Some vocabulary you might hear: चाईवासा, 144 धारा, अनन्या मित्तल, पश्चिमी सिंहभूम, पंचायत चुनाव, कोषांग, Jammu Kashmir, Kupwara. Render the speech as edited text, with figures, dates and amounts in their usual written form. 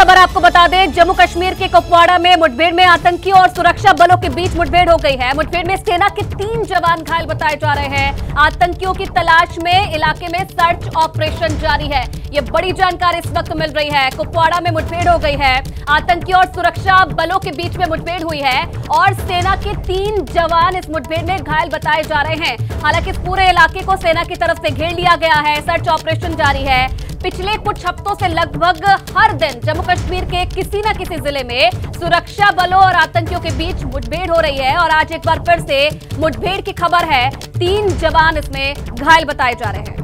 खबर आपको बता दें, जम्मू कश्मीर के कुपवाड़ा में मुठभेड़ में आतंकियों और सुरक्षा बलों के बीच मुठभेड़ हो गई है। मुठभेड़ में सेना के 3 जवान घायल बताए जा रहे हैं। आतंकियों की तलाश में इलाके में सर्च ऑपरेशन जारी है। ये बड़ी जानकारी इस वक्त मिल रही है। कुपवाड़ा में मुठभेड़ हो गई है, आतंकियों और सुरक्षा बलों के बीच में मुठभेड़ हुई है और सेना के 3 जवान इस मुठभेड़ में घायल बताए जा रहे हैं। हालांकि इस पूरे इलाके को सेना की तरफ से घेर लिया गया है, सर्च ऑपरेशन जारी है। पिछले कुछ हफ्तों से लगभग हर दिन जम्मू कश्मीर के किसी न किसी जिले में सुरक्षा बलों और आतंकियों के बीच मुठभेड़ हो रही है और आज एक बार फिर से मुठभेड़ की खबर है। 3 जवान इसमें घायल बताए जा रहे हैं।